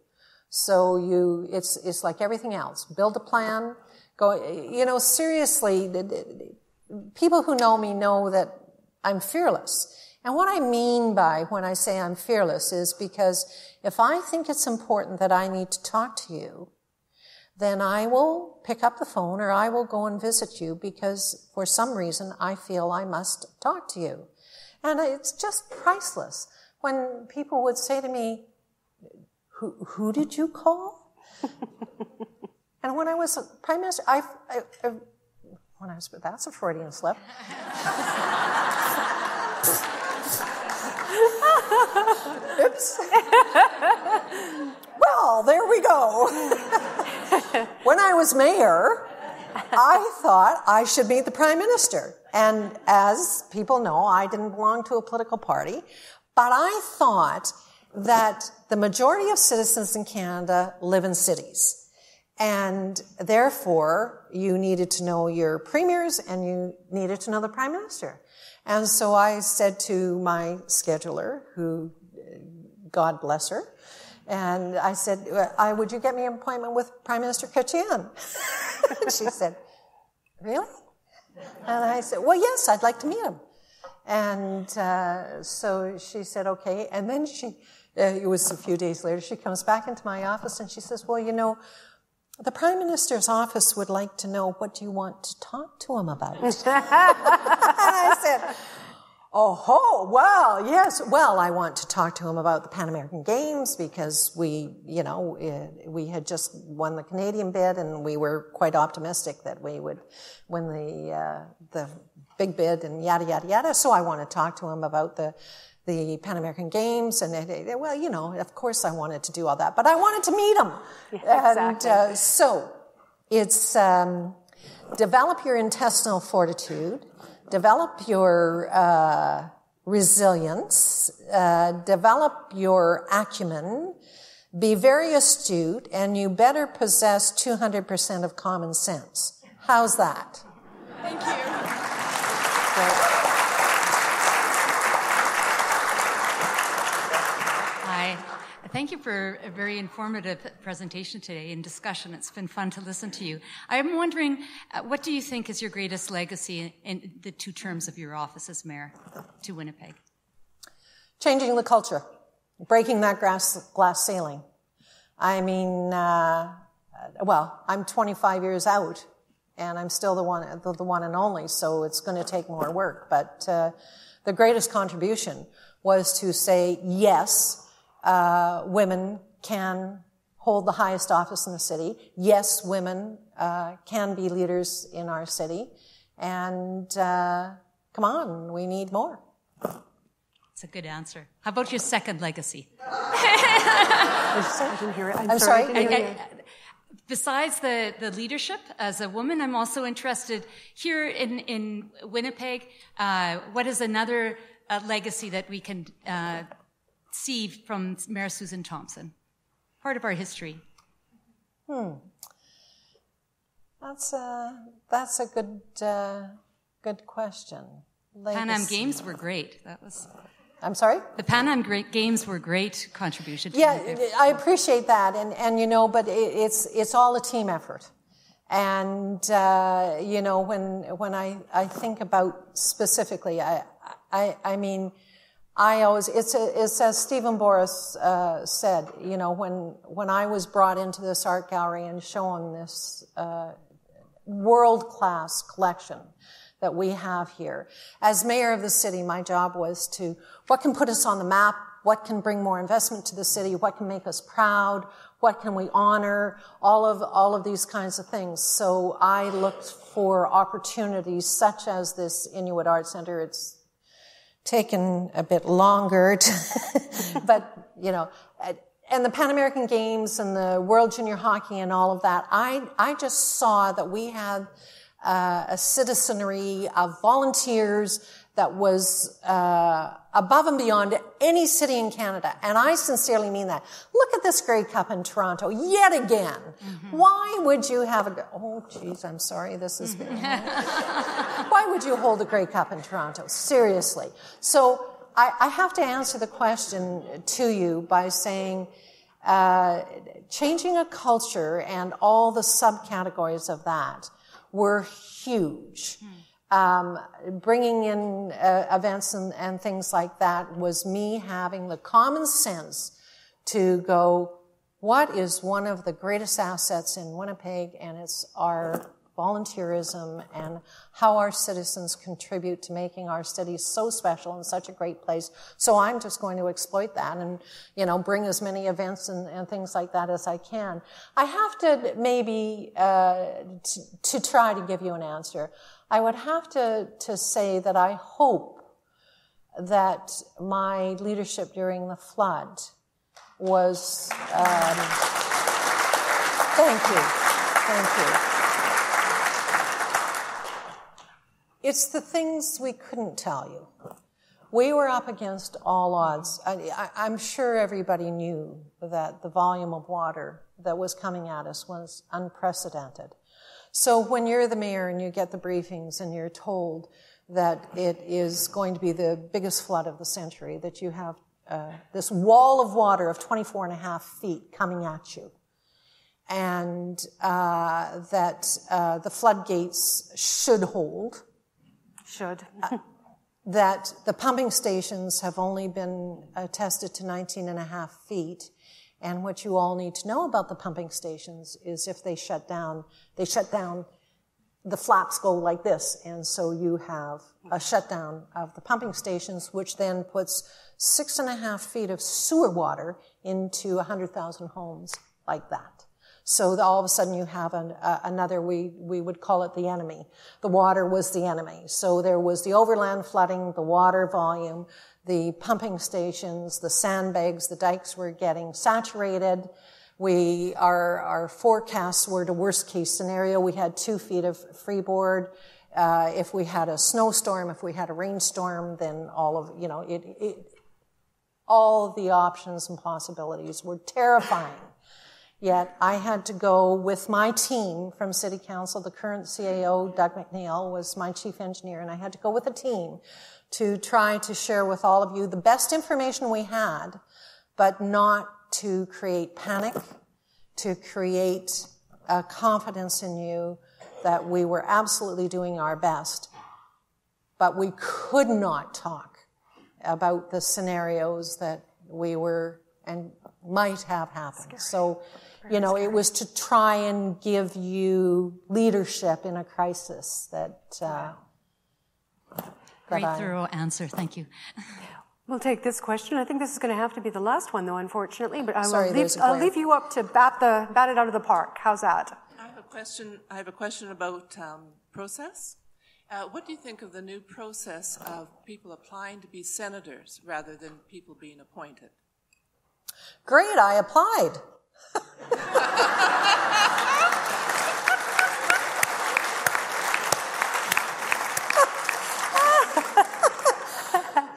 So you, it's, it's like everything else. Build a plan, go, you know, seriously, people who know me know that I'm fearless. And what I mean by when I say I'm fearless is because if I think it's important that I need to talk to you, then I will pick up the phone or I will go and visit you, because for some reason I feel I must talk to you. And it's just priceless when people would say to me, who, who did you call? And when I was Prime Minister, I, I, I When I was, that's a Freudian slip. Oops. Well, there we go. When I was mayor, I thought I should meet the Prime Minister. And as people know, I didn't belong to a political party, but I thought that the majority of citizens in Canada live in cities. And therefore, you needed to know your premiers and you needed to know the Prime Minister. And so I said to my scheduler, who, God bless her, and I said, I, would you get me an appointment with Prime Minister Chrétien? She said, really? And I said, well, yes, I'd like to meet him. And uh, so she said, okay. And then she, uh, it was a few days later, she comes back into my office and she says, well, you know, the Prime Minister's office would like to know, what do you want to talk to him about? And I said, oh, ho, well, yes. Well, I want to talk to him about the Pan American Games, because we, you know, we had just won the Canadian bid and we were quite optimistic that we would win the, uh, the big bid and yada, yada, yada. So I want to talk to him about the, the Pan American Games, and it, it, well, you know, of course I wanted to do all that, but I wanted to meet them. Yeah, exactly. And uh, so it's um, develop your intestinal fortitude, develop your uh, resilience, uh, develop your acumen, be very astute, and you better possess two hundred percent of common sense. How's that? Thank you. Great. Thank you for a very informative presentation today and discussion. It's been fun to listen to you. I'm wondering, uh, what do you think is your greatest legacy in, in the two terms of your office as mayor to Winnipeg? Changing the culture, breaking that glass, glass ceiling. I mean, uh, well, I'm twenty-five years out, and I'm still the one, the, the one and only, so it's going to take more work. But uh, the greatest contribution was to say, yes, Uh, women can hold the highest office in the city. Yes, women uh, can be leaders in our city. And uh, come on, we need more. It's a good answer. How about your second legacy? I didn't hear it. I'm, I'm sorry. sorry. I didn't hear I, I, besides the, the leadership, as a woman, I'm also interested here in, in Winnipeg, uh, what is another uh, legacy that we can uh, see from Mayor Susan Thompson? Part of our history. Hmm. That's a, that's a good, uh, good question. Legacy. Pan Am Games were great. That was... I'm sorry? The Pan Am Games were great contribution. To yeah, the I appreciate that. And, and you know, but it, it's, it's all a team effort. And, uh, you know, when, when I, I think about specifically, I, I, I mean, I always, it's, a, it's as Stephen Boris, uh, said, you know, when, when I was brought into this art gallery and shown this, uh, world-class collection that we have here. As mayor of the city, my job was to, what can put us on the map? What can bring more investment to the city? What can make us proud? What can we honor? All of, all of these kinds of things. So I looked for opportunities such as this Inuit Arts Center. It's taken a bit longer, to, but, you know, and the Pan American Games and the World Junior Hockey and all of that. I, I just saw that we had Uh, a citizenry of volunteers that was uh, above and beyond any city in Canada. And I sincerely mean that. Look at this Grey Cup in Toronto, yet again. Mm-hmm. Why would you have a... Oh, geez, I'm sorry, this is... Why would you hold a Grey Cup in Toronto? Seriously. So I, I have to answer the question to you by saying... Uh, changing a culture and all the subcategories of that were huge. Um, bringing in uh, events and, and things like that was me having the common sense to go, what is one of the greatest assets in Winnipeg, and it's our volunteerism and how our citizens contribute to making our city so special and such a great place. So I'm just going to exploit that and, you know, bring as many events and, and things like that as I can. I have to maybe, uh, t to try to give you an answer. I would have to, to say that I hope that my leadership during the flood was, um, thank you, thank you. It's the things we couldn't tell you. We were up against all odds. I, I, I'm sure everybody knew that the volume of water that was coming at us was unprecedented. So when you're the mayor and you get the briefings and you're told that it is going to be the biggest flood of the century, that you have uh, this wall of water of twenty-four and a half feet coming at you, and uh, that uh, the floodgates should hold, Should. uh, that the pumping stations have only been uh, tested to nineteen and a half feet. And what you all need to know about the pumping stations is if they shut down, they shut down, the flaps go like this. And so you have a shutdown of the pumping stations, which then puts six and a half feet of sewer water into one hundred thousand homes like that. So all of a sudden you have an, uh, another, we, we would call it the enemy. The water was the enemy. So there was the overland flooding, the water volume, the pumping stations, the sandbags, the dikes were getting saturated. We, our, our forecasts were the worst case scenario. We had two feet of freeboard. Uh, if we had a snowstorm, if we had a rainstorm, then all of, you know, it, it, all the options and possibilities were terrifying. Yet I had to go with my team from City Council. The current C A O, Doug McNeil, was my chief engineer, and I had to go with a team to try to share with all of you the best information we had, but not to create panic, to create a confidence in you that we were absolutely doing our best. But we could not talk about the scenarios that we were and might have happened. Scary. So, you know, it was to try and give you leadership in a crisis that... Uh, that Great I, thorough answer, thank you. We'll take this question. I think this is going to have to be the last one, though, unfortunately, but I will Sorry, leave, I'll leave you up to bat, the, bat it out of the park. How's that? I have a question, I have a question about um, process. Uh, what do you think of the new process of people applying to be senators rather than people being appointed? Great, I applied.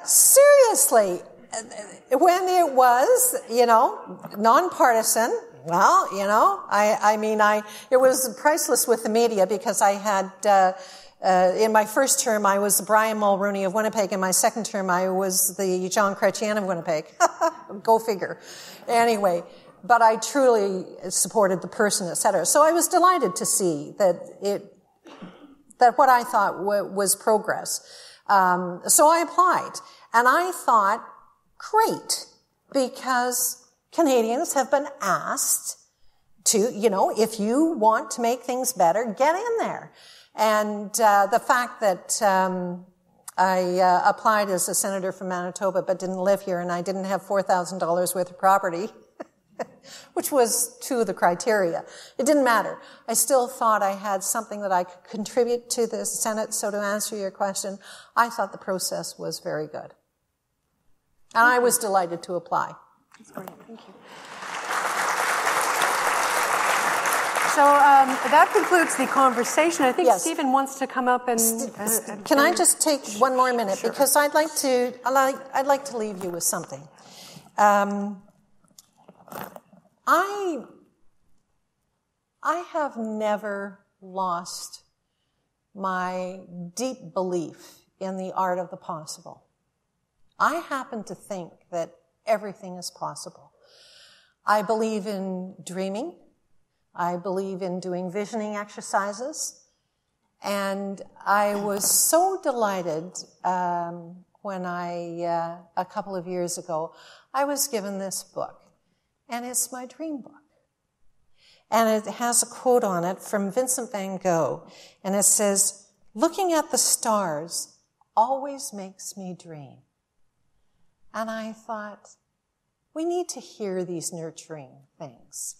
Seriously, when it was, you know, nonpartisan, well, you know, I, I mean, I it was priceless with the media because I had... Uh, Uh, in my first term, I was the Brian Mulrooney of Winnipeg. In my second term, I was the John Chrétien of Winnipeg. Go figure. Anyway, but I truly supported the person, et cetera. So I was delighted to see that it, that what I thought w was progress. Um, so I applied. And I thought, great, because Canadians have been asked to, you know, if you want to make things better, get in there. And uh, the fact that um, I uh, applied as a senator from Manitoba but didn't live here and I didn't have four thousand dollars worth of property, which was two of the criteria, it didn't matter. I still thought I had something that I could contribute to the Senate, so to answer your question, I thought the process was very good. And I was delighted to apply. That's great. Thank you. So um, that concludes the conversation. I think yes. Stephen wants to come up and. Uh, and Can I just take one more minute sure. because I'd like to I'd like, I'd like to leave you with something. Um, I I have never lost my deep belief in the art of the possible. I happen to think that everything is possible. I believe in dreaming. I believe in doing visioning exercises, and I was so delighted um, when I, uh, a couple of years ago, I was given this book, and it's my dream book. And it has a quote on it from Vincent van Gogh, and it says, "Looking at the stars always makes me dream." And I thought, we need to hear these nurturing things.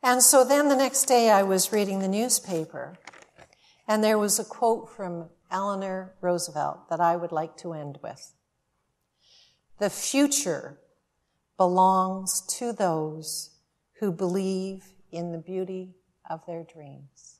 And so then the next day I was reading the newspaper, and there was a quote from Eleanor Roosevelt that I would like to end with. "The future belongs to those who believe in the beauty of their dreams."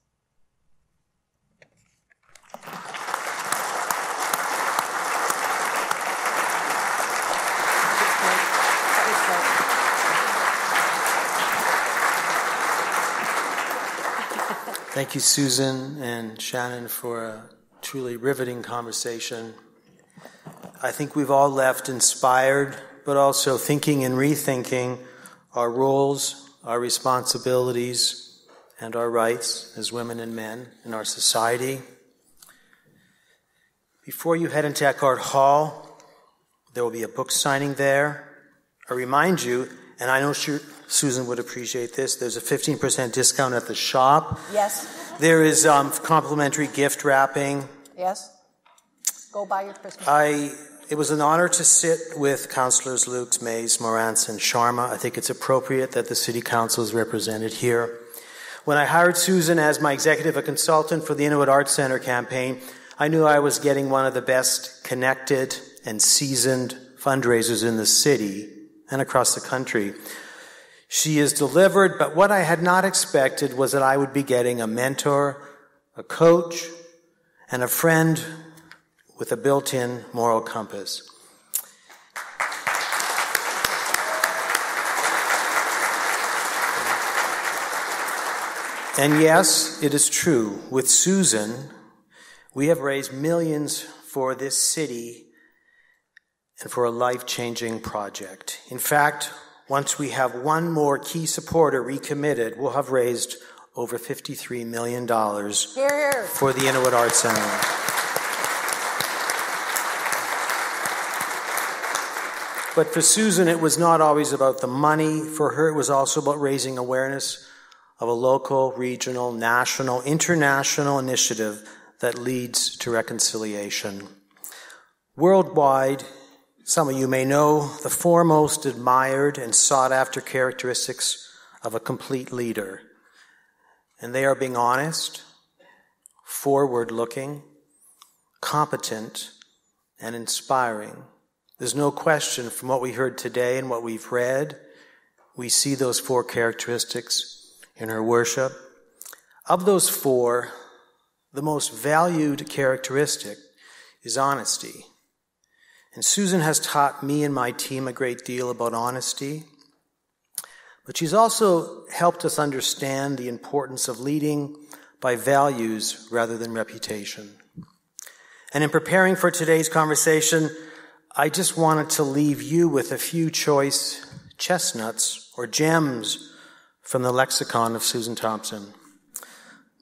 Thank you, Susan and Shannon, for a truly riveting conversation. I think we've all left inspired, but also thinking and rethinking our roles, our responsibilities, and our rights as women and men in our society. Before you head into Eckhart Hall, there will be a book signing there. I remind you, and I know she... Susan would appreciate this. There's a fifteen percent discount at the shop. Yes. There is um, complimentary gift wrapping. Yes. Go buy your Christmas. I, it was an honor to sit with Councillors Lukes, Mays, Morantz, and Sharma. I think it's appropriate that the City Council is represented here. When I hired Susan as my executive, a consultant for the Inuit Arts Center campaign, I knew I was getting one of the best connected and seasoned fundraisers in the city and across the country. She is delivered, but what I had not expected was that I would be getting a mentor, a coach, and a friend with a built-in moral compass. And yes, it is true. With Susan, we have raised millions for this city and for a life-changing project. In fact, once we have one more key supporter recommitted, we'll have raised over fifty-three million dollars here, here. For the Inuit Arts Center. But for Susan, it was not always about the money. For her, it was also about raising awareness of a local, regional, national, international initiative that leads to reconciliation. Worldwide, some of you may know, the foremost admired and sought-after characteristics of a complete leader. And they are being honest, forward-looking, competent, and inspiring. There's no question from what we heard today and what we've read, we see those four characteristics in her worship. Of those four, the most valued characteristic is honesty. And Susan has taught me and my team a great deal about honesty, but she's also helped us understand the importance of leading by values rather than reputation. And in preparing for today's conversation, I just wanted to leave you with a few choice chestnuts or gems from the lexicon of Susan Thompson.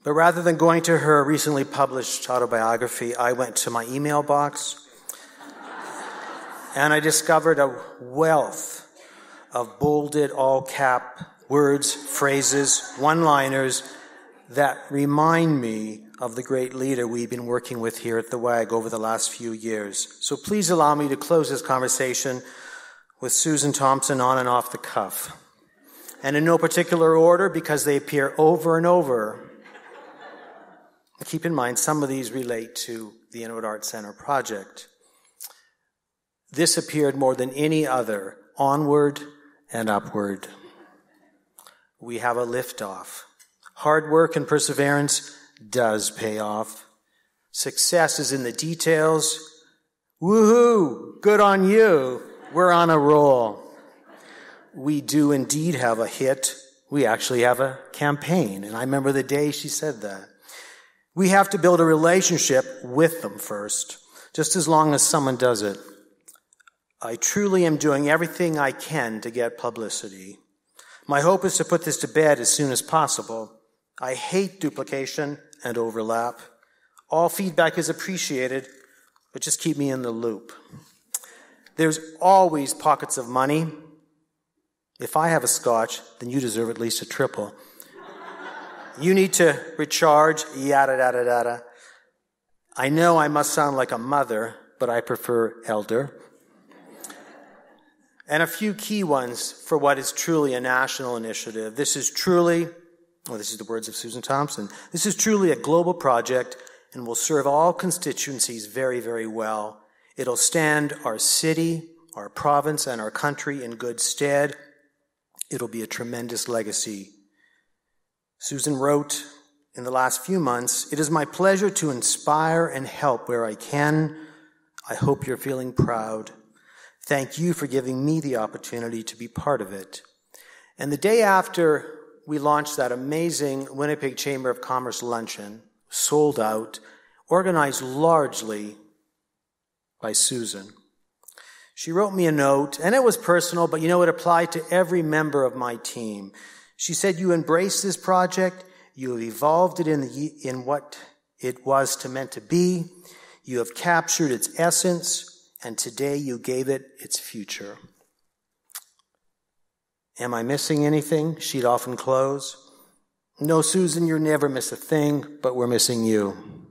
But rather than going to her recently published autobiography, I went to my email box and I discovered a wealth of bolded all-cap words, phrases, one-liners that remind me of the great leader we've been working with here at the W A G over the last few years. So please allow me to close this conversation with Susan Thompson on and off the cuff. And in no particular order, because they appear over and over. Keep in mind, some of these relate to the Inuit Arts Center project. This appeared more than any other, onward and upward. We have a liftoff. Hard work and perseverance does pay off. Success is in the details. Woohoo! Good on you. We're on a roll. We do indeed have a hit. We actually have a campaign. And I remember the day she said that. We have to build a relationship with them first, just as long as someone does it. I truly am doing everything I can to get publicity. My hope is to put this to bed as soon as possible. I hate duplication and overlap. All feedback is appreciated, but just keep me in the loop. There's always pockets of money. If I have a scotch, then you deserve at least a triple. You need to recharge, yada, yada, yada. I know I must sound like a mother, but I prefer elder. And a few key ones for what is truly a national initiative. This is truly, well, this is the words of Susan Thompson. This is truly a global project and will serve all constituencies very, very well. It'll stand our city, our province, and our country in good stead. It'll be a tremendous legacy. Susan wrote in the last few months, "It is my pleasure to inspire and help where I can. I hope you're feeling proud. Thank you for giving me the opportunity to be part of it." And the day after we launched that amazing Winnipeg Chamber of Commerce luncheon, sold out, organized largely by Susan. She wrote me a note, and it was personal, but you know, it applied to every member of my team. She said, "You embraced this project, you have evolved it in, the, in what it was to meant to be, you have captured its essence, and today you gave it its future." "Am I missing anything?" she'd often close. "No, Susan, you never miss a thing, but we're missing you."